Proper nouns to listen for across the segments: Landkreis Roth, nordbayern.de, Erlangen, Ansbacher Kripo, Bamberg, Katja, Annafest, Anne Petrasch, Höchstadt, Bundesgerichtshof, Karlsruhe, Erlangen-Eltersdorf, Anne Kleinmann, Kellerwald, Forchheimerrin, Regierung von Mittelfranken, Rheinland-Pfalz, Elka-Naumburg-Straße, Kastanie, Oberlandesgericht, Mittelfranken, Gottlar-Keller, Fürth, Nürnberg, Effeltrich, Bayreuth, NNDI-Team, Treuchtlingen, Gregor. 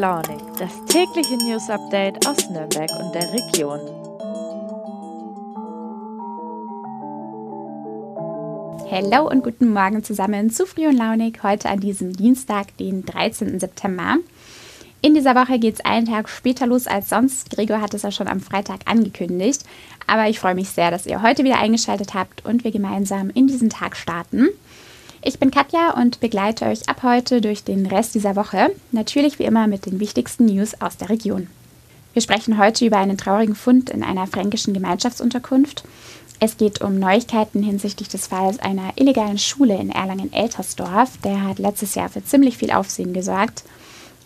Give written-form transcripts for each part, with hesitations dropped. Launig, das tägliche News-Update aus Nürnberg und der Region. Hallo und guten Morgen zusammen zu Früh und Launig, heute an diesem Dienstag, den 13. September. In dieser Woche geht es einen Tag später los als sonst. Gregor hat es ja schon am Freitag angekündigt. Aber ich freue mich sehr, dass ihr heute wieder eingeschaltet habt und wir gemeinsam in diesen Tag starten. Ich bin Katja und begleite euch ab heute durch den Rest dieser Woche. Natürlich wie immer mit den wichtigsten News aus der Region. Wir sprechen heute über einen traurigen Fund in einer fränkischen Gemeinschaftsunterkunft. Es geht um Neuigkeiten hinsichtlich des Falls einer illegalen Schule in Erlangen-Eltersdorf. Der hat letztes Jahr für ziemlich viel Aufsehen gesorgt.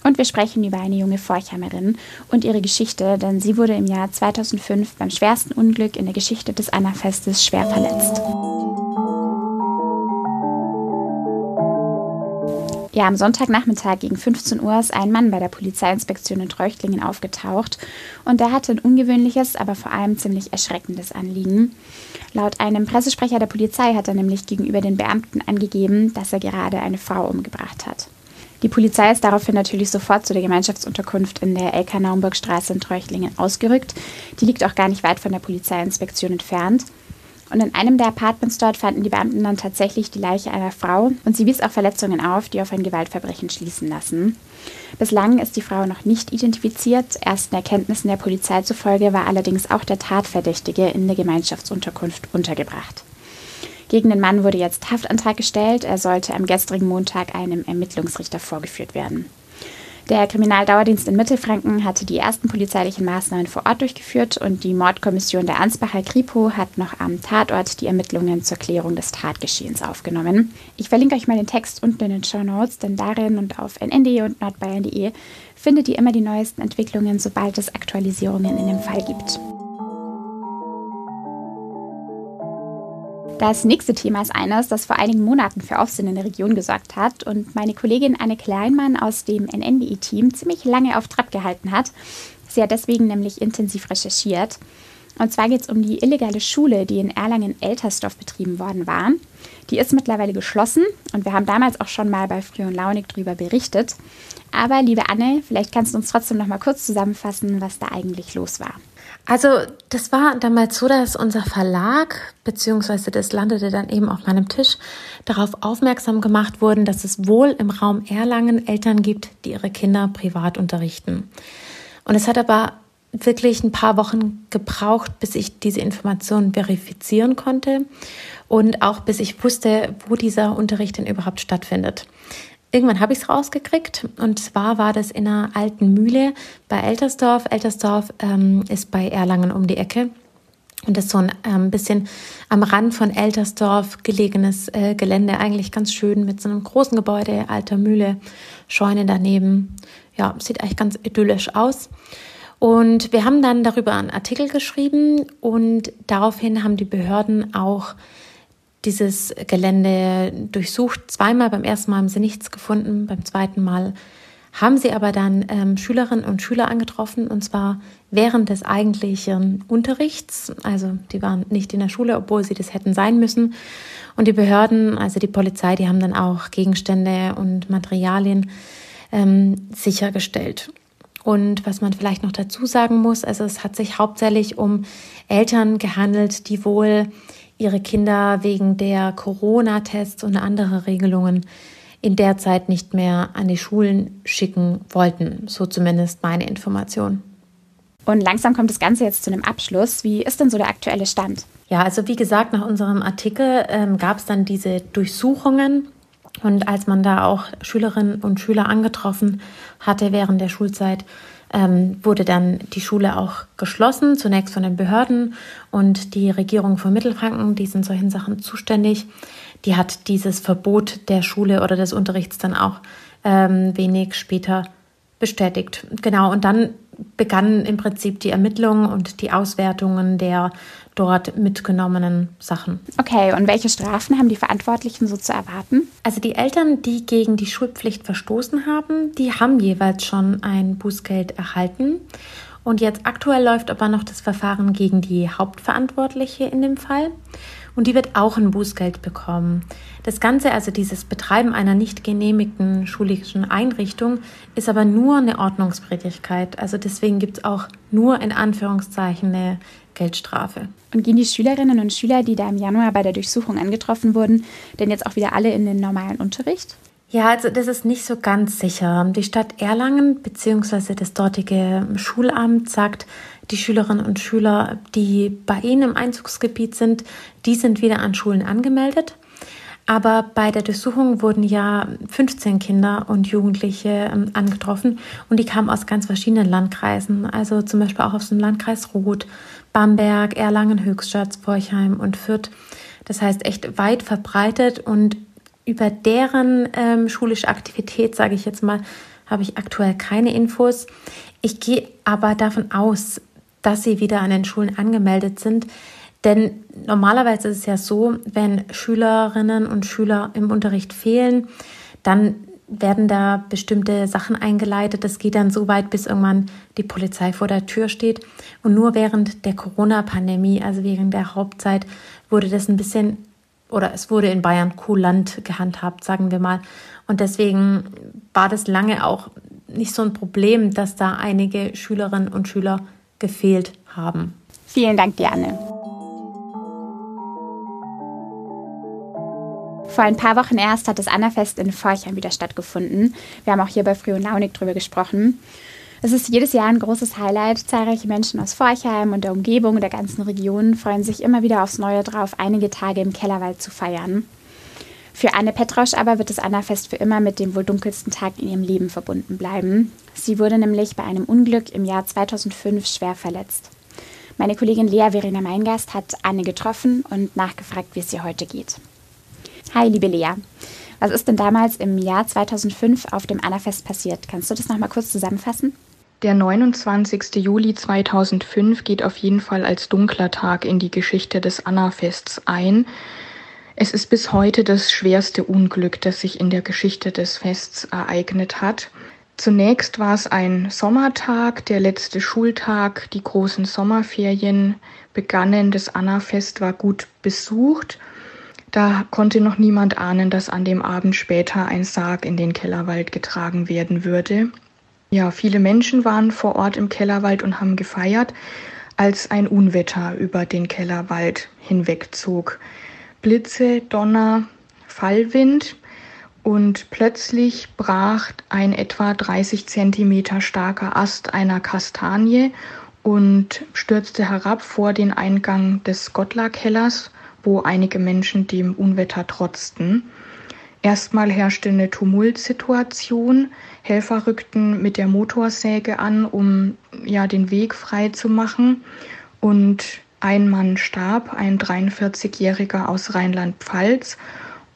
Und wir sprechen über eine junge Forchheimerin und ihre Geschichte, denn sie wurde im Jahr 2005 beim schwersten Unglück in der Geschichte des Annafestes schwer verletzt. Ja, am Sonntagnachmittag gegen 15 Uhr ist ein Mann bei der Polizeiinspektion in Treuchtlingen aufgetaucht und der hatte ein ungewöhnliches, aber vor allem ziemlich erschreckendes Anliegen. Laut einem Pressesprecher der Polizei hat er nämlich gegenüber den Beamten angegeben, dass er gerade eine Frau umgebracht hat. Die Polizei ist daraufhin natürlich sofort zu der Gemeinschaftsunterkunft in der Elka-Naumburg-Straße in Treuchtlingen ausgerückt. Die liegt auch gar nicht weit von der Polizeiinspektion entfernt. Und in einem der Apartments dort fanden die Beamten dann tatsächlich die Leiche einer Frau und sie wies auch Verletzungen auf, die auf ein Gewaltverbrechen schließen lassen. Bislang ist die Frau noch nicht identifiziert. Ersten Erkenntnissen der Polizei zufolge war allerdings auch der Tatverdächtige in der Gemeinschaftsunterkunft untergebracht. Gegen den Mann wurde jetzt Haftantrag gestellt. Er sollte am gestrigen Montag einem Ermittlungsrichter vorgeführt werden. Der Kriminaldauerdienst in Mittelfranken hatte die ersten polizeilichen Maßnahmen vor Ort durchgeführt und die Mordkommission der Ansbacher Kripo hat noch am Tatort die Ermittlungen zur Klärung des Tatgeschehens aufgenommen. Ich verlinke euch mal den Text unten in den Shownotes, denn darin und auf NNDI und nordbayern.de findet ihr immer die neuesten Entwicklungen, sobald es Aktualisierungen in dem Fall gibt. Das nächste Thema ist eines, das vor einigen Monaten für Aufsehen in der Region gesorgt hat und meine Kollegin Anne Kleinmann aus dem NNDI-Team ziemlich lange auf Trab gehalten hat. Sie hat deswegen nämlich intensiv recherchiert. Und zwar geht es um die illegale Schule, die in Erlangen-Eltersdorf betrieben worden war. Die ist mittlerweile geschlossen und wir haben damals auch schon mal bei Früh und Launig drüber berichtet. Aber liebe Anne, vielleicht kannst du uns trotzdem noch mal kurz zusammenfassen, was da eigentlich los war. Also das war damals so, dass unser Verlag, beziehungsweise das landete dann eben auf meinem Tisch, darauf aufmerksam gemacht wurden, dass es wohl im Raum Erlangen Eltern gibt, die ihre Kinder privat unterrichten. Und es hat aber wirklich ein paar Wochen gebraucht, bis ich diese Informationen verifizieren konnte und auch bis ich wusste, wo dieser Unterricht denn überhaupt stattfindet. Irgendwann habe ich es rausgekriegt und zwar war das in einer alten Mühle bei Eltersdorf. Eltersdorf ist bei Erlangen um die Ecke und das ist so ein bisschen am Rand von Eltersdorf gelegenes Gelände, eigentlich ganz schön mit so einem großen Gebäude, alter Mühle, Scheune daneben. Ja, sieht eigentlich ganz idyllisch aus. Und wir haben dann darüber einen Artikel geschrieben und daraufhin haben die Behörden auch dieses Gelände durchsucht. Zweimal, beim ersten Mal haben sie nichts gefunden, beim zweiten Mal haben sie aber dann Schülerinnen und Schüler angetroffen und zwar während des eigentlichen Unterrichts. Also die waren nicht in der Schule, obwohl sie das hätten sein müssen. Und die Behörden, also die Polizei, die haben dann auch Gegenstände und Materialien sichergestellt. Und was man vielleicht noch dazu sagen muss, also es hat sich hauptsächlich um Eltern gehandelt, die wohl ihre Kinder wegen der Corona-Tests und anderer Regelungen in der Zeit nicht mehr an die Schulen schicken wollten. So zumindest meine Information. Und langsam kommt das Ganze jetzt zu einem Abschluss. Wie ist denn so der aktuelle Stand? Ja, also wie gesagt, nach unserem Artikel gab es dann diese Durchsuchungen. Und als man da auch Schülerinnen und Schüler angetroffen hatte während der Schulzeit, wurde dann die Schule auch geschlossen, zunächst von den Behörden und die Regierung von Mittelfranken, die sind solchen Sachen zuständig, die hat dieses Verbot der Schule oder des Unterrichts dann auch wenig später bestätigt. Genau, und dann begannen im Prinzip die Ermittlungen und die Auswertungen der dort mitgenommenen Sachen. Okay, und welche Strafen haben die Verantwortlichen so zu erwarten? Also die Eltern, die gegen die Schulpflicht verstoßen haben, die haben jeweils schon ein Bußgeld erhalten. Und jetzt aktuell läuft aber noch das Verfahren gegen die Hauptverantwortliche in dem Fall. und die wird auch ein Bußgeld bekommen. Das Ganze, also dieses Betreiben einer nicht genehmigten schulischen Einrichtung, ist aber nur eine Ordnungswidrigkeit. Also deswegen gibt es auch nur in Anführungszeichen eine Geldstrafe. Und gehen die Schülerinnen und Schüler, die da im Januar bei der Durchsuchung angetroffen wurden, denn jetzt auch wieder alle in den normalen Unterricht? Ja, also das ist nicht so ganz sicher. Die Stadt Erlangen bzw. das dortige Schulamt sagt, die Schülerinnen und Schüler, die bei ihnen im Einzugsgebiet sind, die sind wieder an Schulen angemeldet. Aber bei der Durchsuchung wurden ja 15 Kinder und Jugendliche angetroffen und die kamen aus ganz verschiedenen Landkreisen, also zum Beispiel auch aus dem Landkreis Roth, Bamberg, Erlangen, Höchstadt, Forchheim und Fürth. Das heißt echt weit verbreitet und über deren schulische Aktivität, sage ich jetzt mal, habe ich aktuell keine Infos. Ich gehe aber davon aus, dass sie wieder an den Schulen angemeldet sind. Denn normalerweise ist es ja so, wenn Schülerinnen und Schüler im Unterricht fehlen, dann werden da bestimmte Sachen eingeleitet. Das geht dann so weit, bis irgendwann die Polizei vor der Tür steht. Und nur während der Corona-Pandemie, also während der Hauptzeit, wurde das ein bisschen, oder es wurde in Bayern kulant gehandhabt, sagen wir mal. Und deswegen war das lange auch nicht so ein Problem, dass da einige Schülerinnen und Schüler gefehlt haben. Vielen Dank, Anne. Vor ein paar Wochen erst hat das Annafest in Forchheim wieder stattgefunden. Wir haben auch hier bei Früh und Launig drüber gesprochen. Es ist jedes Jahr ein großes Highlight. Zahlreiche Menschen aus Forchheim und der Umgebung der ganzen Region freuen sich immer wieder aufs Neue drauf, einige Tage im Kellerwald zu feiern. Für Anne Petrasch aber wird das Annafest für immer mit dem wohl dunkelsten Tag in ihrem Leben verbunden bleiben. Sie wurde nämlich bei einem Unglück im Jahr 2005 schwer verletzt. Meine Kollegin Lea Verena Meingast hat Anne getroffen und nachgefragt, wie es ihr heute geht. Hi, liebe Lea. Was ist denn damals im Jahr 2005 auf dem Annafest passiert? Kannst du das nochmal kurz zusammenfassen? Der 29. Juli 2005 geht auf jeden Fall als dunkler Tag in die Geschichte des Annafests ein. Es ist bis heute das schwerste Unglück, das sich in der Geschichte des Fests ereignet hat. Zunächst war es ein Sommertag, der letzte Schultag, die großen Sommerferien begannen. Das Annafest war gut besucht. Da konnte noch niemand ahnen, dass an dem Abend später ein Sarg in den Kellerwald getragen werden würde. Ja, viele Menschen waren vor Ort im Kellerwald und haben gefeiert, als ein Unwetter über den Kellerwald hinwegzog. Blitze, Donner, Fallwind und plötzlich brach ein etwa 30 Zentimeter starker Ast einer Kastanie und stürzte herab vor den Eingang des Gottlar-Kellers, wo einige Menschen dem Unwetter trotzten. Erstmal herrschte eine Tumultsituation. Helfer rückten mit der Motorsäge an, um den Weg frei zu machen. Und ein Mann starb, ein 43-Jähriger aus Rheinland-Pfalz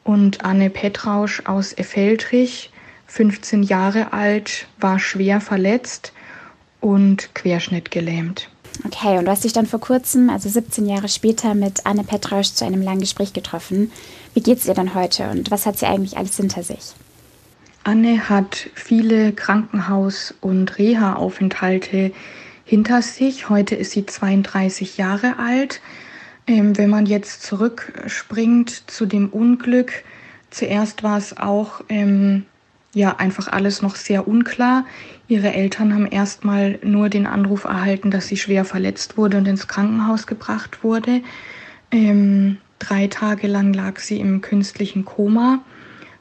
und Anne Petrasch aus Effeltrich, 15 Jahre alt, war schwer verletzt und querschnittgelähmt. Okay, und du hast dich dann vor kurzem, also 17 Jahre später, mit Anne Petrasch zu einem langen Gespräch getroffen. Wie geht's ihr denn heute und was hat sie eigentlich alles hinter sich? Anne hat viele Krankenhaus- und Reha-Aufenthalte hinter sich. Heute ist sie 32 Jahre alt. Wenn man jetzt zurückspringt zu dem Unglück, zuerst war es auch einfach alles noch sehr unklar. Ihre Eltern haben erstmal nur den Anruf erhalten, dass sie schwer verletzt wurde und ins Krankenhaus gebracht wurde. 3 Tage lang lag sie im künstlichen Koma,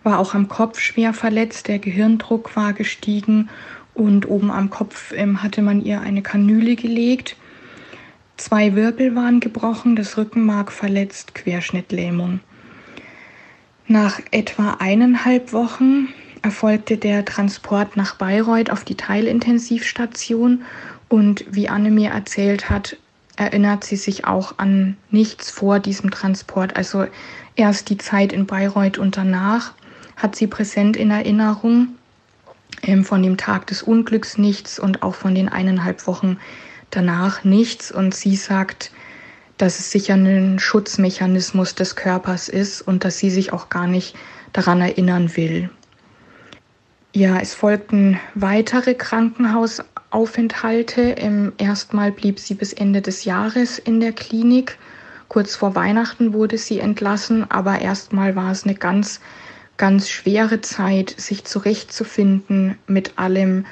war auch am Kopf schwer verletzt, der Gehirndruck war gestiegen und oben am Kopf hatte man ihr eine Kanüle gelegt. 2 Wirbel waren gebrochen, das Rückenmark verletzt, Querschnittlähmung. Nach etwa 1,5 Wochen erfolgte der Transport nach Bayreuth auf die Teilintensivstation und wie Anne mir erzählt hat, erinnert sie sich auch an nichts vor diesem Transport. Also erst die Zeit in Bayreuth und danach hat sie präsent in Erinnerung, von dem Tag des Unglücks nichts und auch von den 1,5 Wochen danach nichts. Und sie sagt, dass es sicher ein Schutzmechanismus des Körpers ist und dass sie sich auch gar nicht daran erinnern will. Ja, es folgten weitere Krankenhausaufenthalte. Erstmal blieb sie bis Ende des Jahres in der Klinik, Kurz vor Weihnachten wurde sie entlassen, aber erstmal war es eine ganz, ganz schwere Zeit, sich zurechtzufinden mit allem.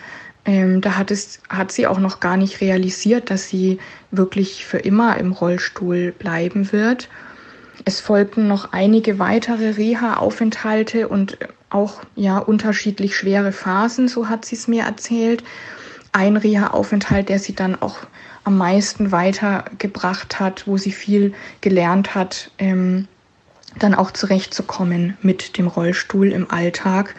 Da hat sie auch noch gar nicht realisiert, dass sie wirklich für immer im Rollstuhl bleiben wird. Es folgten noch einige weitere Reha-Aufenthalte und auch ja unterschiedlich schwere Phasen, so hat sie es mir erzählt. Ein Reha-Aufenthalt, der sie dann auch am meisten weitergebracht hat, wo sie viel gelernt hat, dann auch zurechtzukommen mit dem Rollstuhl im Alltag,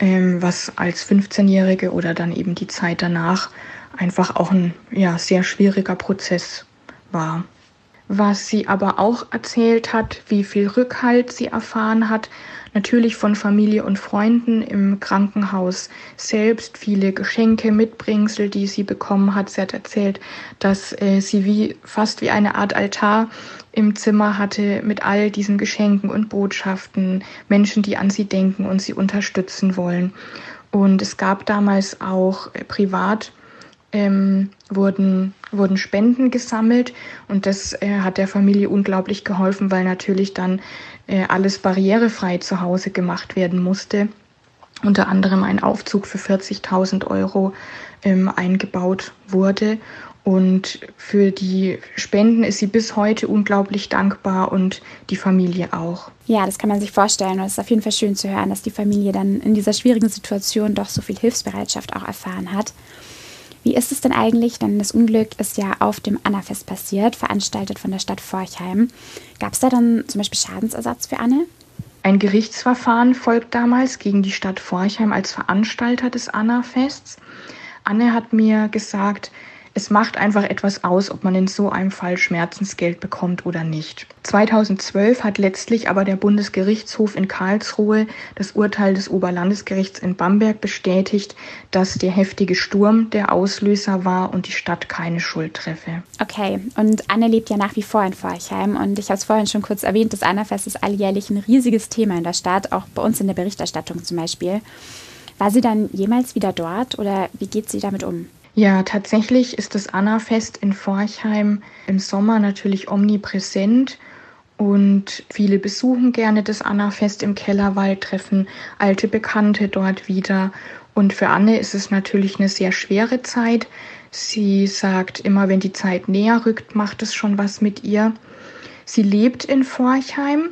was als 15-Jährige oder dann eben die Zeit danach einfach auch ein ja, sehr schwieriger Prozess war. Was sie aber auch erzählt hat, wie viel Rückhalt sie erfahren hat, natürlich von Familie und Freunden im Krankenhaus selbst, viele Geschenke, Mitbringsel, die sie bekommen hat. Sie hat erzählt, dass sie fast wie eine Art Altar im Zimmer hatte mit all diesen Geschenken und Botschaften, Menschen, die an sie denken und sie unterstützen wollen. Und es gab damals auch privat wurden Spenden gesammelt und das hat der Familie unglaublich geholfen, weil natürlich dann alles barrierefrei zu Hause gemacht werden musste. Unter anderem ein Aufzug für 40.000 Euro eingebaut wurde. Und für die Spenden ist sie bis heute unglaublich dankbar und die Familie auch. Ja, das kann man sich vorstellen und es ist auf jeden Fall schön zu hören, dass die Familie dann in dieser schwierigen Situation doch so viel Hilfsbereitschaft auch erfahren hat. Wie ist es denn eigentlich, denn das Unglück ist ja auf dem Annafest passiert, veranstaltet von der Stadt Forchheim. Gab es da dann zum Beispiel Schadensersatz für Anne? Ein Gerichtsverfahren folgt damals gegen die Stadt Forchheim als Veranstalter des Annafests. Anne hat mir gesagt, es macht einfach etwas aus, ob man in so einem Fall Schmerzensgeld bekommt oder nicht. 2012 hat letztlich aber der Bundesgerichtshof in Karlsruhe das Urteil des Oberlandesgerichts in Bamberg bestätigt, dass der heftige Sturm der Auslöser war und die Stadt keine Schuld treffe. Okay, und Anne lebt ja nach wie vor in Forchheim und ich habe es vorhin schon kurz erwähnt, das Annafest ist alljährlich ein riesiges Thema in der Stadt, auch bei uns in der Berichterstattung zum Beispiel. War sie dann jemals wieder dort oder wie geht sie damit um? Ja, tatsächlich ist das Annafest in Forchheim im Sommer natürlich omnipräsent und viele besuchen gerne das Annafest im Kellerwald, treffen alte Bekannte dort wieder. Und für Anne ist es natürlich eine sehr schwere Zeit. Sie sagt immer, wenn die Zeit näher rückt, macht es schon was mit ihr. Sie lebt in Forchheim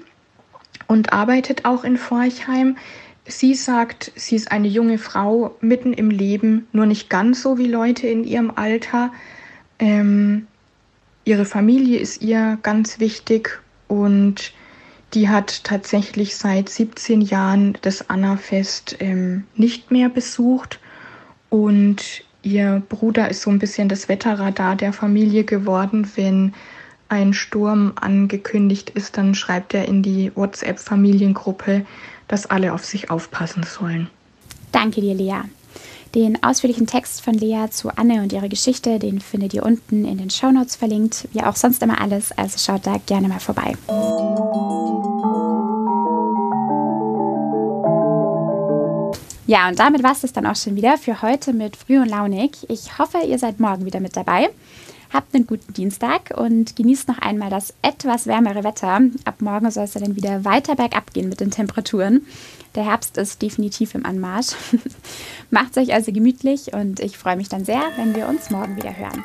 und arbeitet auch in Forchheim. Sie sagt, sie ist eine junge Frau mitten im Leben, nur nicht ganz so wie Leute in ihrem Alter. Ihre Familie ist ihr ganz wichtig und die hat tatsächlich seit 17 Jahren das Annafest nicht mehr besucht. Und ihr Bruder ist so ein bisschen das Wetterradar der Familie geworden. Wenn ein Sturm angekündigt ist, dann schreibt er in die WhatsApp-Familiengruppe, dass alle auf sich aufpassen sollen. Danke dir, Lea. Den ausführlichen Text von Lea zu Anne und ihrer Geschichte, den findet ihr unten in den Shownotes verlinkt, wie auch sonst immer alles, also schaut da gerne mal vorbei. Ja, und damit war es das dann auch schon wieder für heute mit Früh und Launig. Ich hoffe, ihr seid morgen wieder mit dabei. Habt einen guten Dienstag und genießt noch einmal das etwas wärmere Wetter. Ab morgen soll es ja dann wieder weiter bergab gehen mit den Temperaturen. Der Herbst ist definitiv im Anmarsch. Macht's euch also gemütlich und ich freue mich dann sehr, wenn wir uns morgen wieder hören.